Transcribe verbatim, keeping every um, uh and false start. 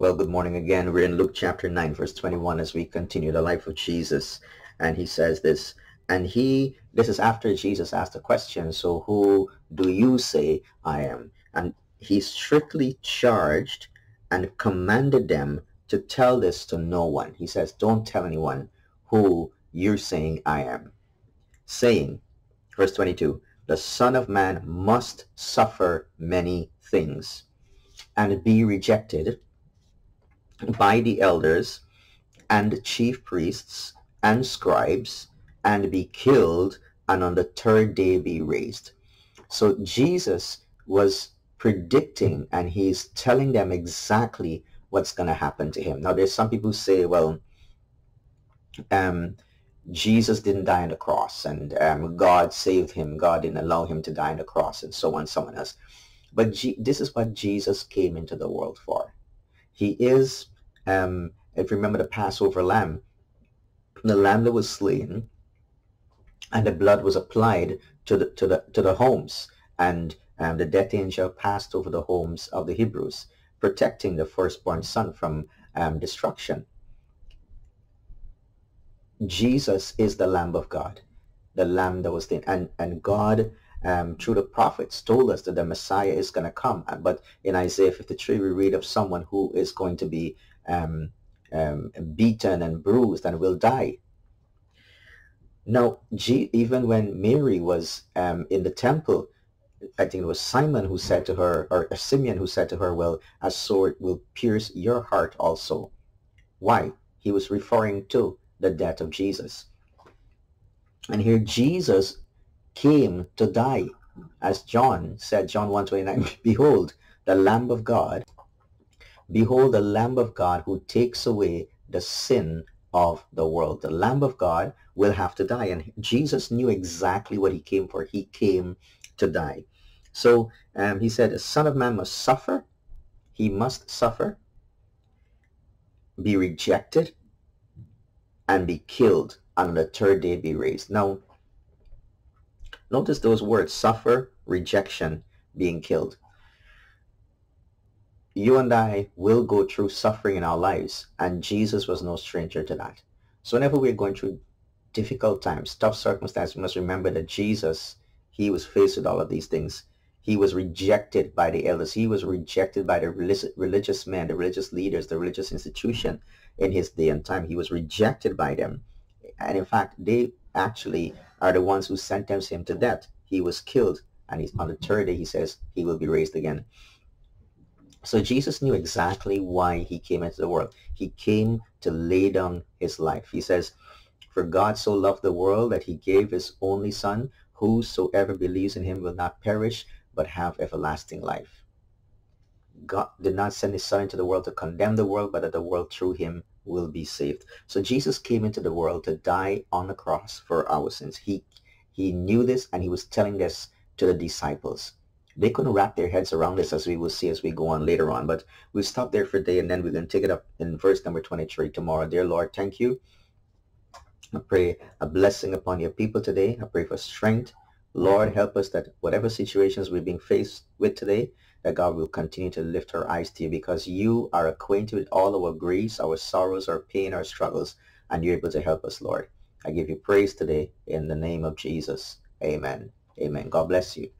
Well, good morning again. We're in Luke chapter nine, verse twenty-one, as we continue the life of Jesus. And he says this, and he, this is after Jesus asked the question, so who do you say I am? And he strictly charged and commanded them to tell this to no one. He says, don't tell anyone who you're saying I am. Saying, verse twenty-two, the Son of Man must suffer many things and be rejected by the elders and chief priests and scribes, and be killed, and on the third day be raised. So Jesus was predicting, and he's telling them exactly what's going to happen to him. Now, there's some people who say, well, um, Jesus didn't die on the cross, and um, God saved him. God didn't allow him to die on the cross, and so on, someone else. But G this is what Jesus came into the world for. He is, um, if you remember the Passover lamb, the lamb that was slain, and the blood was applied to the, to the, to the homes, and um, the death angel passed over the homes of the Hebrews, protecting the firstborn son from um, destruction. Jesus is the Lamb of God, the Lamb that was slain, and, and God, Um, through the prophets, told us that the Messiah is going to come. But in Isaiah fifty-three, we read of someone who is going to be um, um, beaten and bruised and will die. Now, G even when Mary was um, in the temple, I think it was Simon who said to her, or Simeon who said to her, well, a sword will pierce your heart also. Why? He was referring to the death of Jesus. And here Jesus came to die, as John said, John one twenty-nine, behold the Lamb of God, behold the Lamb of God who takes away the sin of the world. The Lamb of God will have to die, and Jesus knew exactly what he came for. He came to die. So um, he said, the Son of Man must suffer, he must suffer, be rejected, and be killed, and on the third day be raised. Now, notice those words, suffer, rejection, being killed. You and I will go through suffering in our lives, and Jesus was no stranger to that. So whenever we're going through difficult times, tough circumstances, we must remember that Jesus, he was faced with all of these things. He was rejected by the elders. He was rejected by the religious men, the religious leaders, the religious institution in his day and time. He was rejected by them. And in fact, they actually are the ones who sentenced him to death. He was killed, and he's on the third day, he says, he will be raised again. So Jesus knew exactly why he came into the world. He came to lay down his life. He says, for God so loved the world that he gave his only son, whosoever believes in him will not perish, but have everlasting life. God did not send his son into the world to condemn the world, but that the world through him will be saved. So Jesus came into the world to die on the cross for our sins. He, he knew this, and he was telling this to the disciples. They couldn't wrap their heads around this, as we will see as we go on later on. But we'll stop there for today, and then we're going to take it up in verse number twenty-three tomorrow. Dear Lord, thank you. I pray a blessing upon your people today. I pray for strength. Lord, help us that whatever situations we're being faced with today, that God will continue to lift our eyes to you, because you are acquainted with all our griefs, our sorrows, our pain, our struggles, and you're able to help us, Lord. I give you praise today in the name of Jesus. Amen. Amen. God bless you.